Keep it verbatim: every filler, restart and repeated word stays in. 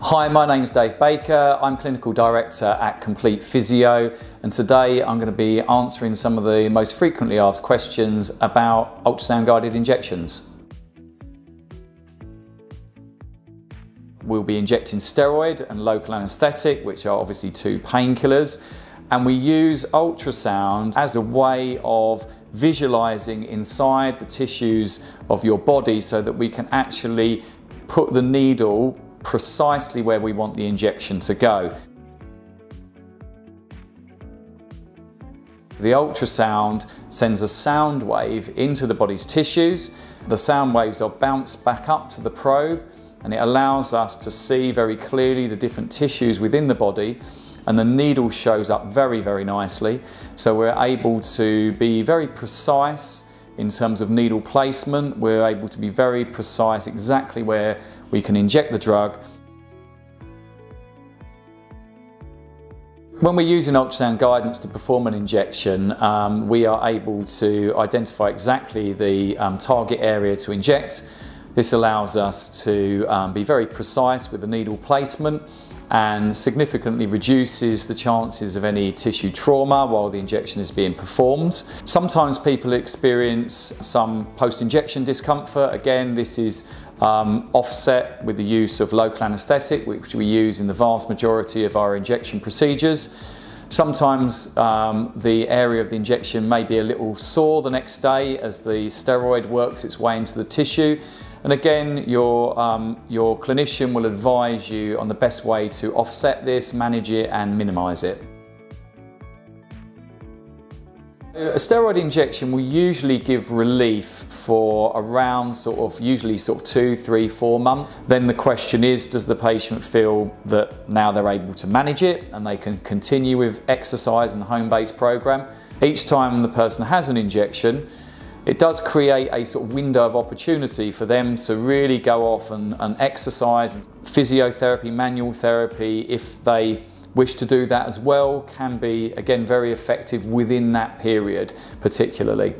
Hi, my name's Dave Baker. I'm Clinical Director at Complete Physio, and today I'm going to be answering some of the most frequently asked questions about ultrasound guided injections. We'll be injecting steroid and local anaesthetic, which are obviously two painkillers, and we use ultrasound as a way of visualizing inside the tissues of your body so that we can actually put the needle precisely where we want the injection to go. The ultrasound sends a sound wave into the body's tissues. The sound waves are bounced back up to the probe, and it allows us to see very clearly the different tissues within the body, and the needle shows up very, very nicely. So we're able to be very precise in terms of needle placement. We're able to be very precise exactly where we can inject the drug. When we're using ultrasound guidance to perform an injection, um, we are able to identify exactly the um, target area to inject. This allows us to um, be very precise with the needle placement and significantly reduces the chances of any tissue trauma while the injection is being performed. Sometimes people experience some post-injection discomfort. Again, this is um, offset with the use of local anaesthetic, which we use in the vast majority of our injection procedures. Sometimes um, the area of the injection may be a little sore the next day as the steroid works its way into the tissue. And again, your, um, your clinician will advise you on the best way to offset this, manage it and minimise it. A steroid injection will usually give relief for around sort of, usually sort of two, three, four months. Then the question is, does the patient feel that now they're able to manage it and they can continue with exercise and home-based program? Each time the person has an injection, it does create a sort of window of opportunity for them to really go off and, and exercise. Physiotherapy, manual therapy, if they wish to do that as well, can be, again, very effective within that period particularly.